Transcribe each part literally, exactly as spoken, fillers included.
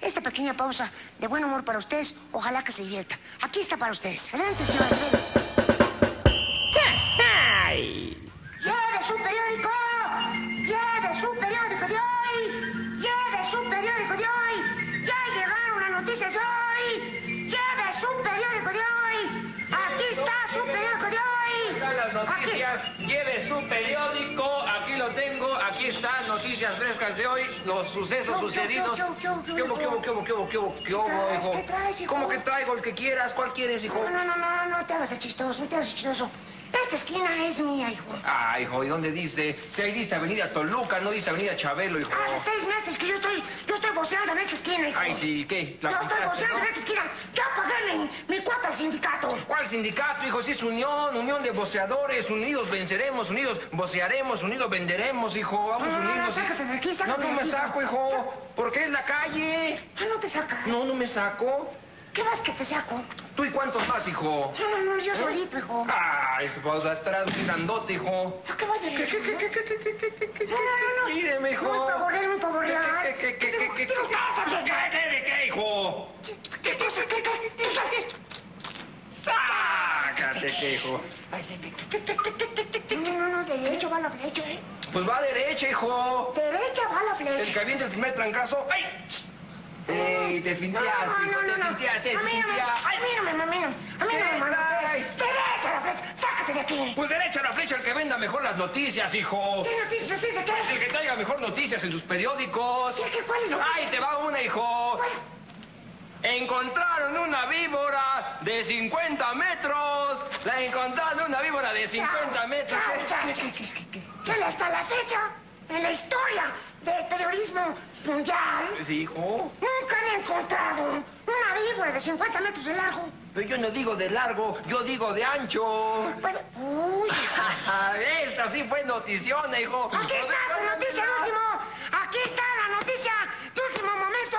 Esta pequeña pausa de buen humor para ustedes, ojalá que se divierta. Aquí está para ustedes. Adelante, señora Chabelo. ¡Lleve su periódico! ¡Lleve su periódico de hoy! ¡Lleve su periódico de hoy! ¡Ya llegaron las noticias de hoy! ¡Lleve su periódico de hoy! ¡Aquí está su periódico de hoy! Están las noticias. Aquí. ¡Lleve su periódico! Aquí lo tengo. Aquí están noticias frescas de hoy, los sucesos sucedidos. ¿Qué hubo, qué hubo, qué hubo, qué hubo, qué hubo, qué hubo, hijo? ¿Qué traes, hijo? ¿Cómo que traigo el que quieras? ¿Cuál quieres, hijo? No, no, no, no, no te hagas chistoso, no te hagas chistoso. Esta esquina es mía, hijo. Ah, hijo, ¿y dónde dice? Si ahí dice Avenida Toluca, no dice Avenida Chabelo, hijo. Hace seis meses que yo estoy, yo estoy voceando en esta esquina, hijo. Ay, sí, ¿qué? Yo estoy voceando en esta esquina. Yo pagué mi, mi cuota al sindicato. ¿Cuál sindicato, hijo? Si es unión, unión de voceadores, unidos venceremos, unidos vocearemos, unidos venderemos, hijo. Vamos no, no, unidos. No, no, sácate de aquí, sácate de aquí. No, no me saco, hijo, Sa porque es la calle. Ah, no te sacas. No, no me saco. ¿Qué más que te saco? ¿Tú y cuántos más, hijo? No, no, no, yo solito, hijo. Ay, esposa, estarás grandote, hijo. ¿A qué voy a ir? ¿Qué, qué, qué, qué, qué, qué, qué, qué, qué? No, no, no. Míreme, hijo. Muy pavorreal, muy pavorreal. ¿Qué, qué, qué, qué, qué? ¿Qué pasa? ¿Qué, qué, de qué, hijo? ¿Qué pasa? ¿Qué, qué, qué, qué? ¡Sácate, qué, hijo! No, no, no, derecho va la flecha, ¿eh? Pues va derecha, hijo. Derecha va la flecha. El que avienta el primer trancazo. ¡Ay! ¡Ey! ¡Te finteaste! No, no, no, ¡te finteaste! ¡Te finteaste! ¡Ay, mírame, mírame! ¡A mí no me mandas! ¡Derecha la flecha! ¡Sácate de aquí! Pues derecha la flecha el que venda mejor las noticias, hijo. ¿Qué noticias? ¿Noticias qué? Pues el que traiga mejor noticias en sus periódicos. ¿Qué? ¿Qué? ¿Cuál es? ¡Ay, te va una, hijo! ¿Cuál? Encontraron una víbora de cincuenta metros. La encontraron una víbora de cincuenta metros. ¡Ya hasta la fecha! En la historia del periodismo mundial. Sí, hijo. Nunca han encontrado una víbora de cincuenta metros de largo. Pero yo no digo de largo, yo digo de ancho. Pero, uy. Esta sí fue notición, hijo. Aquí está su noticia de último. Aquí está la noticia de último momento.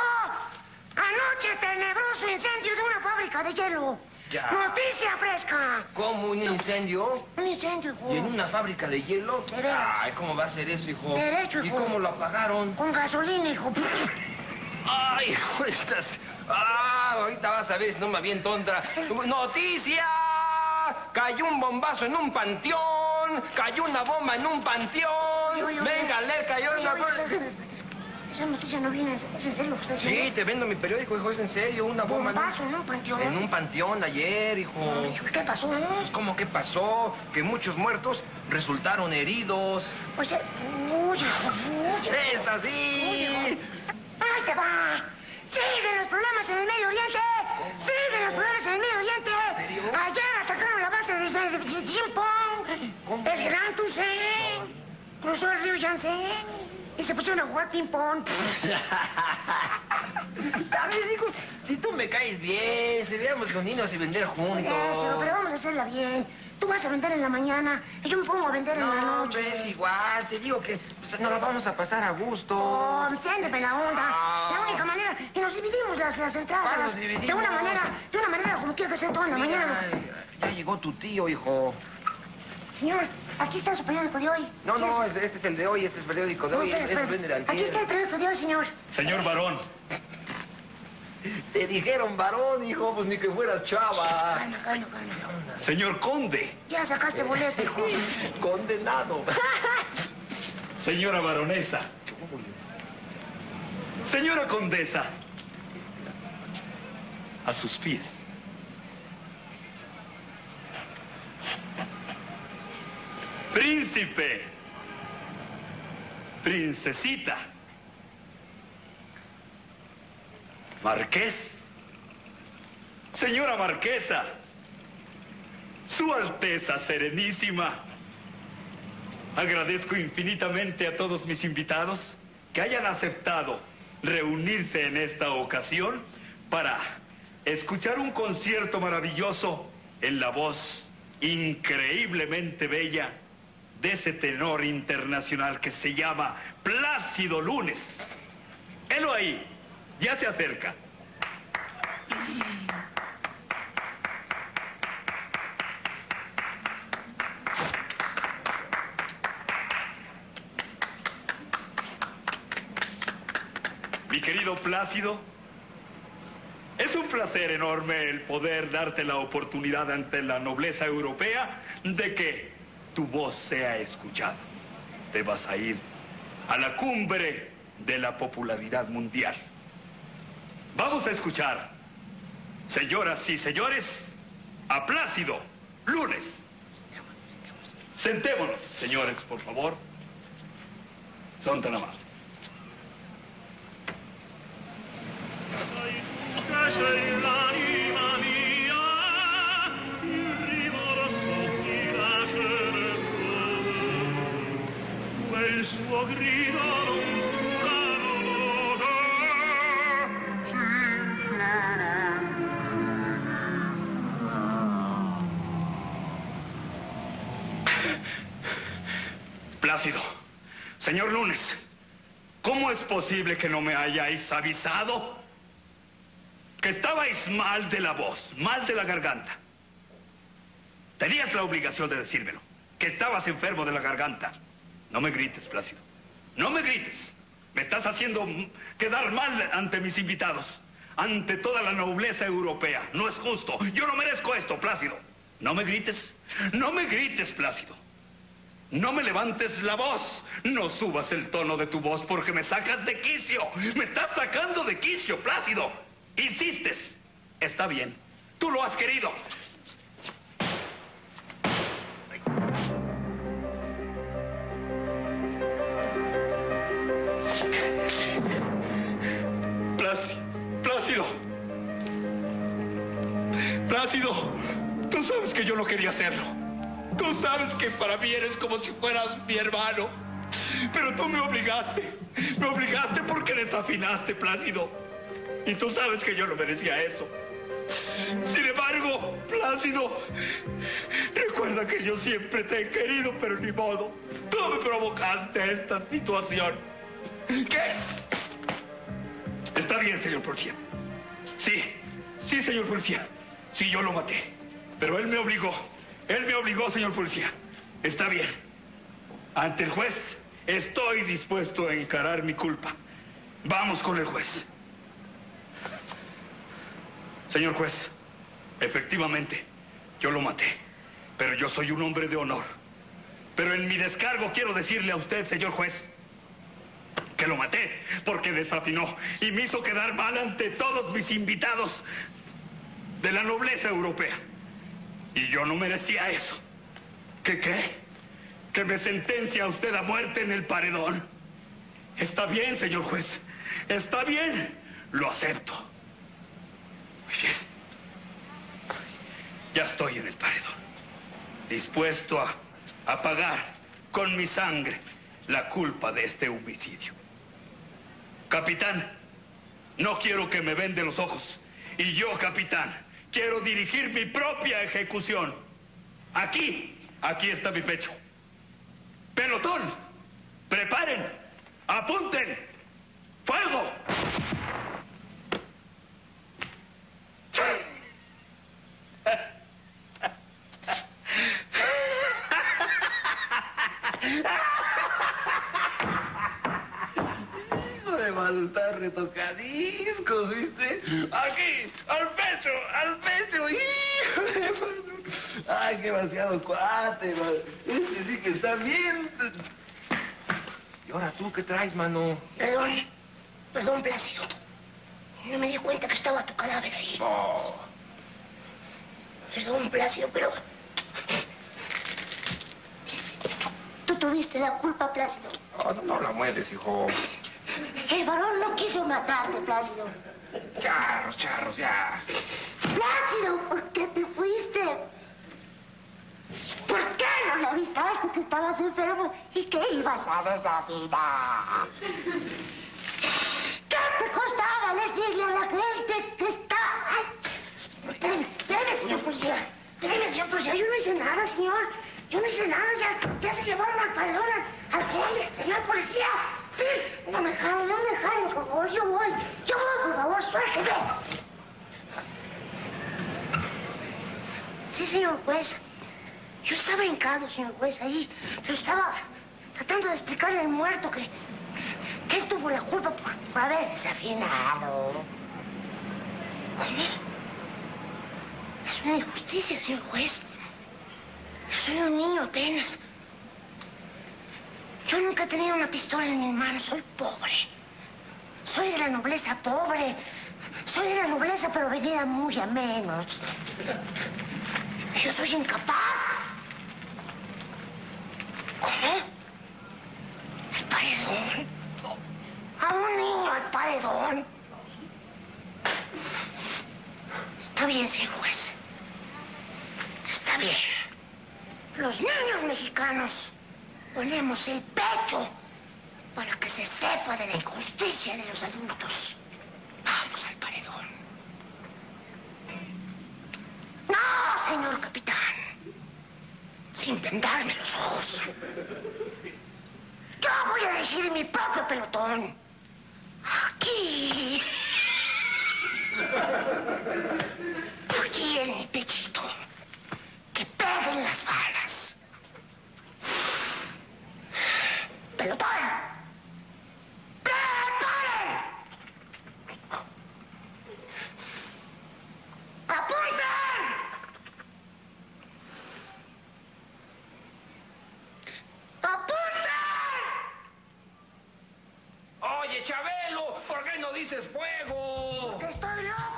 Anoche tenebroso incendio de una fábrica de hielo. Ya. ¡Noticia fresca! ¿Cómo? ¿Un incendio? Un incendio, hijo. ¿Y en una fábrica de hielo? Ay, ¿cómo va a ser eso, hijo? Derecho, hijo. ¿Y cómo lo apagaron? Con gasolina, hijo. Ay, hijo, estás... Ah, ahorita vas a ver si no me aviento tonta. ¡Noticia! Cayó un bombazo en un panteón. Cayó una bomba en un panteón. Venga, le cayó una bomba... Esa noticia no viene, ¿es en serio lo que está diciendo? Sí, te vendo mi periódico, hijo, es en serio, una bomba. ¿Un paso en un panteón? En un panteón ayer, hijo. ¿Qué pasó? ¿Cómo que pasó? Que muchos muertos resultaron heridos. Pues, oye, oye. ¡Esta sí! Oye. ¡Ahí te va! ¡Siguen los problemas en el Medio Oriente! ¡Siguen los problemas en el Medio Oriente! ¿En serio? Ayer atacaron la base de Jimpong, el Gran Tuse, cruzó el río Yangtze. Y se pusieron a jugar ping-pong. ¿Sabes, hijo? Si tú me caes bien, seríamos reunirnos y vender juntos. Eso, pero vamos a hacerla bien. Tú vas a vender en la mañana y yo me pongo a vender no, en la noche. No, es igual. Te digo que pues, no la vamos a pasar a gusto. Oh, entiéndeme la onda. Oh. La única manera que nos dividimos las, las entradas. Nos dividimos. De una manera, de una manera como quiero que sea toda en la Mira, mañana. Ya llegó tu tío, hijo. Señor, aquí está su periódico de hoy. No, no, es... este es el de hoy, este es el periódico de no, hoy. Espera, espera. Este es el aquí está el periódico de hoy, señor. Señor varón. Te dijeron varón, hijo, pues ni que fueras chava. Calma, calma, calma. Señor conde. Ya sacaste boleto, hijo. Condenado. Señora baronesa. Señora condesa. A sus pies. Príncipe, princesita, marqués, señora marquesa, su alteza serenísima. Agradezco infinitamente a todos mis invitados que hayan aceptado reunirse en esta ocasión para escuchar un concierto maravilloso en la voz increíblemente bella de ese tenor internacional que se llama Plácido Lunes. Helo ahí, ya se acerca. Mi querido Plácido, es un placer enorme el poder darte la oportunidad ante la nobleza europea de que tu voz sea escuchada. Te vas a ir a la cumbre de la popularidad mundial. Vamos a escuchar, señoras y señores, a Plácido Lunes. Sentémonos, señores, por favor. Son tan amables. Soy el ánima mía, il rigoroso tirage del cuore, quel suo grido non dura l'odore, si Plácido, señor Lunes, ¿cómo es posible que no me hayáis avisado? Que estabais mal de la voz, mal de la garganta. Tenías la obligación de decírmelo, que estabas enfermo de la garganta. No me grites, Plácido. No me grites. Me estás haciendo quedar mal ante mis invitados, ante toda la nobleza europea. No es justo. Yo no merezco esto, Plácido. No me grites. No me grites, Plácido. No me levantes la voz. No subas el tono de tu voz porque me sacas de quicio. Me estás sacando de quicio, Plácido. Insistes. Está bien. Tú lo has querido. Plácido. Plácido. Plácido. Tú sabes que yo no quería hacerlo. Tú sabes que para mí eres como si fueras mi hermano. Pero tú me obligaste. Me obligaste porque desafinaste, Plácido. Y tú sabes que yo no merecía eso. Sin embargo, Plácido, recuerda que yo siempre te he querido, pero ni modo. Tú me provocaste esta situación. ¿Qué? Está bien, señor policía. Sí, sí, señor policía. Sí, yo lo maté. Pero él me obligó. Él me obligó, señor policía. Está bien. Ante el juez, estoy dispuesto a encarar mi culpa. Vamos con el juez. Señor juez, efectivamente, yo lo maté, pero yo soy un hombre de honor. Pero en mi descargo quiero decirle a usted, señor juez, que lo maté porque desafinó y me hizo quedar mal ante todos mis invitados de la nobleza europea. Y yo no merecía eso. ¿Qué qué? Que me sentencia a usted a muerte en el paredón. Está bien, señor juez, está bien, lo acepto. Bien. Ya estoy en el paredón, dispuesto a, a pagar con mi sangre la culpa de este homicidio. Capitán, no quiero que me vende los ojos. Y yo, capitán, quiero dirigir mi propia ejecución. Aquí, aquí está mi pecho. Pelotón, preparen, apunten, fuego. Está retocadiscos, ¿viste? Aquí, al pecho, al pecho. ¡Híjole, mano! Ay, qué demasiado cuate, mano. Ese sí que está bien. Y ahora tú, ¿qué traes, mano? Perdón, perdón, Plácido. No me di cuenta que estaba tu cadáver ahí. Oh. Perdón, Plácido, pero... Tú tuviste la culpa, Plácido. Oh, no, no la mueres, hijo. El varón no quiso matarte, Plácido. Charros, charros, ya. Plácido, ¿por qué te fuiste? ¿Por qué no le avisaste que estabas enfermo y que ibas a desafinar? ¿Qué te costaba decirle a la gente que está...? Espérame, espérame, señor policía. Espérame, señor policía. Yo no hice nada, señor. Yo no hice nada. Ya, ya se llevaron al paredón, al conde, señor policía. Sí, no me jale, no me jale, por favor, yo voy. Yo voy, por favor, suélteme. Sí, señor juez. Yo estaba hincado, señor juez, ahí. Yo estaba tratando de explicarle al muerto que... él tuvo la culpa por, por haber desafinado. ¿Cómo? Es una injusticia, señor juez. Soy un niño apenas. Yo nunca he tenido una pistola en mi mano. Soy pobre. Soy de la nobleza pobre. Soy de la nobleza, pero venida muy a menos. Yo soy incapaz. ¿Cómo? ¿Al paredón? ¿A un niño al paredón? Está bien, señor juez. Está bien. Los niños mexicanos ponemos el pecho para que se sepa de la injusticia de los adultos. Vamos al paredón. ¡No, señor capitán! Sin vendarme los ojos. Yo voy a elegir mi propio pelotón. Aquí. Aquí en mi pechito. Que peguen las balas. ¡Pelotón! Chabelo, ¿por qué no dices fuego? Porque estoy loco.